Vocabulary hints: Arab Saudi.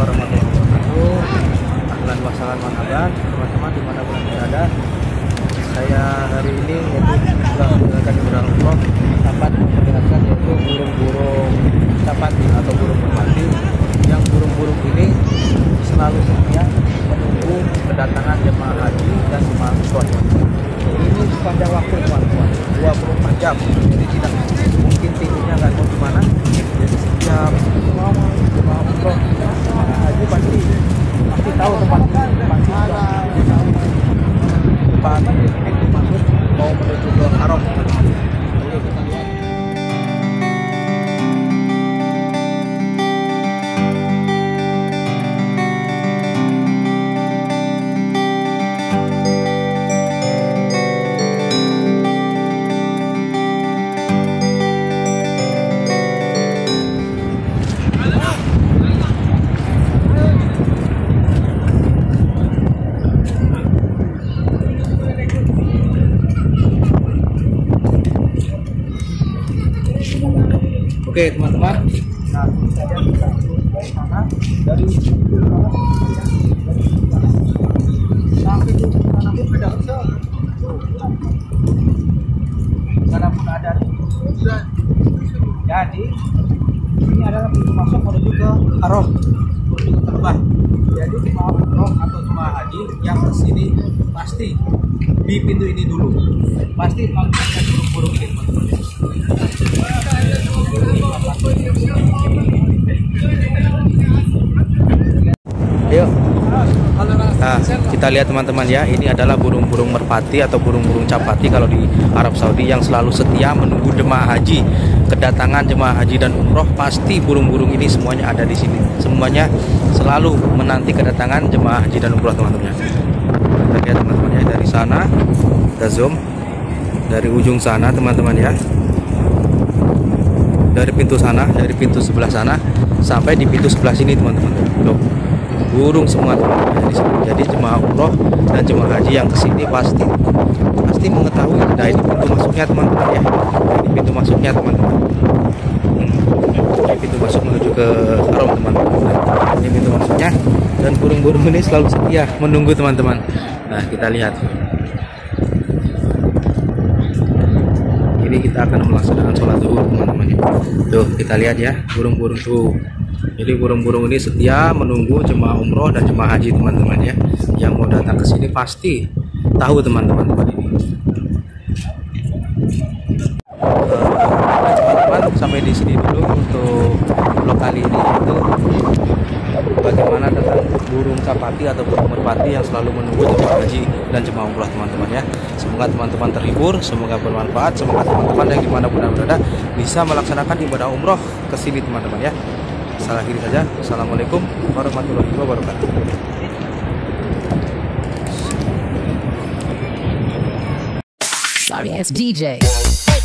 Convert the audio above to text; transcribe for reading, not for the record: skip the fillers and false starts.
warahmatullahi wabarakatuh. Ahlan wa sahlan marhaban teman-teman dimanapun berada. Saya hari ini yaitu menggunakan burung burung sapat, menjelaskan yaitu burung-burung sapat atau burung permati. Yang burung-burung ini selalu setia menunggu kedatangan jemaah haji dan jemaah umrah. Ini pada waktu 24 jam, jadi tidak mungkin tidurnya nggak tahu gimana. Jadi setiap jemaah umrah haji pasti tahu tempat dimaksud mau menuju ke Arab. Oke teman-teman, nah kita dari sana, dari sampai ke sana pun ada usul, sana pun ada usul. Jadi ini adalah pintu masuk menuju ke Arab, menuju ke Ka'bah. Jadi jemaah umrah atau jemaah haji yang kesini pasti di pintu ini dulu, pasti melihat burung-burung ini. Ayo, nah, kita lihat teman-teman ya, ini adalah burung-burung merpati atau burung-burung capati kalau di Arab Saudi yang selalu setia menunggu jemaah haji. Kedatangan jemaah haji dan umroh pasti burung-burung ini semuanya ada di sini. Semuanya selalu menanti kedatangan jemaah haji dan umroh teman-teman. Kita lihat teman-teman ya, dari sana kita zoom dari ujung sana teman-teman ya. Dari pintu sana, dari pintu sebelah sana sampai di pintu sebelah sini teman-teman. Loh, burung semua teman-teman. Jadi jemaah umroh dan jemaah haji yang kesini pasti mengetahui. Nah ini pintu masuknya teman-teman ya. Ini pintu masuknya teman-teman. Ini pintu masuk menuju ke Haram teman-teman. Ini pintu masuknya dan burung-burung ini selalu setia menunggu teman-teman. Nah kita lihat. Ini kita akan melaksanakan sholat zuhur teman-teman. Tuh kita lihat ya burung-burung tuh. Jadi burung-burung ini setia menunggu jemaah umroh dan jemaah haji teman-teman ya. Yang mau datang ke sini pasti tahu teman-teman. Teman-teman sampai di sini dulu untuk vlog kali ini itu bagaimana tentang burung capati atau burung merpati yang selalu menunggu jemaah haji dan jemaah umrah teman-teman ya. Semoga teman-teman terhibur, semoga bermanfaat, semoga teman-teman yang dimanapun berada bisa melaksanakan ibadah umroh ke sini teman-teman ya. Salah kiri saja. Assalamualaikum warahmatullahi wabarakatuh. Sorry, it's DJ.